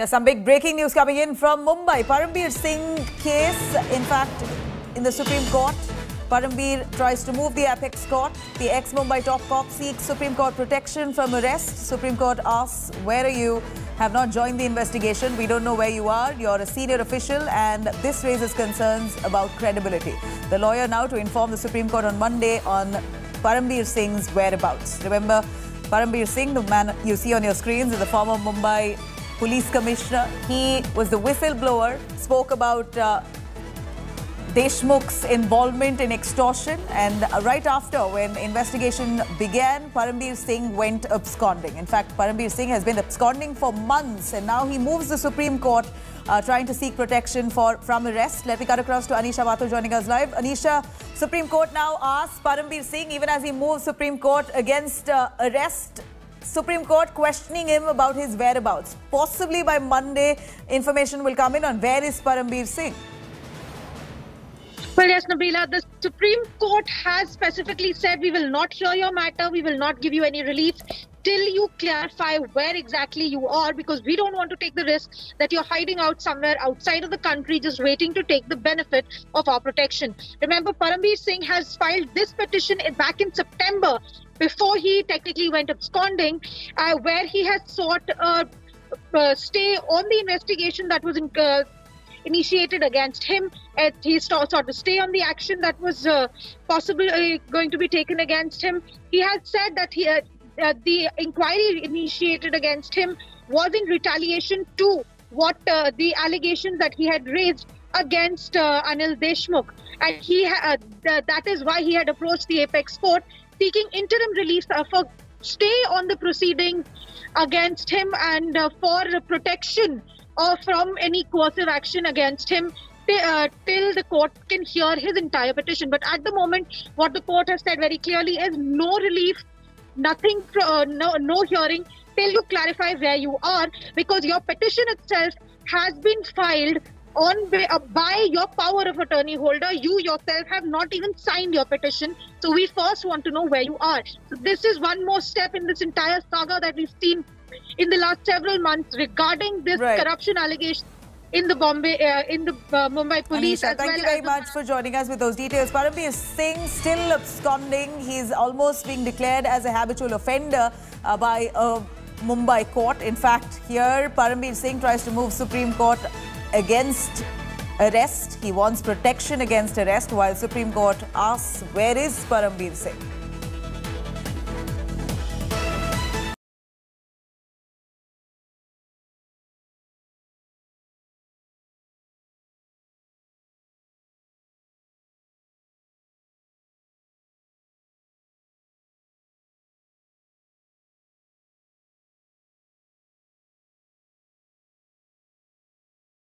Yes, some big breaking news coming in from Mumbai. Param Bir Singh case, in fact, in the Supreme Court. Param Bir tries to move the apex court. The ex-Mumbai top cop seeks Supreme Court protection from arrest. Supreme Court asks, where are you? Have not joined the investigation. We don't know where you are. You're a senior official, and this raises concerns about credibility. The lawyer now to inform the Supreme Court on Monday on Param Bir Singh's whereabouts. Remember, Param Bir Singh, the man you see on your screens, is the former Mumbai police commissioner. He was the whistleblower, spoke about Deshmukh's involvement in extortion, and right after, when investigation began, Param Bir Singh went absconding. In fact, Param Bir Singh has been absconding for months, and now he moves the Supreme Court trying to seek protection from arrest. Let me cut across to Anisha Mato joining us live. Anisha, Supreme Court now asks Param Bir Singh, even as he moves Supreme Court against arrest, Supreme Court questioning him about his whereabouts. Possibly by Monday, information will come in on where is Param Bir Singh. Well, yes, Nabilah, the Supreme Court has specifically said we will not hear your matter, we will not give you any relief till you clarify where exactly you are, because we don't want to take the risk that you're hiding out somewhere outside of the country just waiting to take the benefit of our protection. Remember, Param Bir Singh has filed this petition back in September before he technically went absconding, where he has sought a stay on the investigation that was initiated against him. He sought to stay on the action that was possibly going to be taken against him. He had said that the inquiry initiated against him was in retaliation to what the allegations that he had raised against Anil Deshmukh, and that is why he had approached the apex court seeking interim relief for stay on the proceedings against him and for protection from any coercive action against him till the court can hear his entire petition. But at the moment, what the court has said very clearly is no relief, nothing, no hearing till you clarify where you are, because your petition itself has been filed by your power of attorney holder. You yourself have not even signed your petition, so we first want to know where you are. So this is one more step in this entire saga that we've seen in the last several months regarding this corruption allegation in the Mumbai police. Anisha, thank you very much for joining us with those details. Param Bir Singh still absconding. He's almost being declared as a habitual offender by a Mumbai court. In fact, here Param Bir Singh tries to move Supreme Court against arrest. He wants protection against arrest, while Supreme Court asks, where is Param Bir Singh?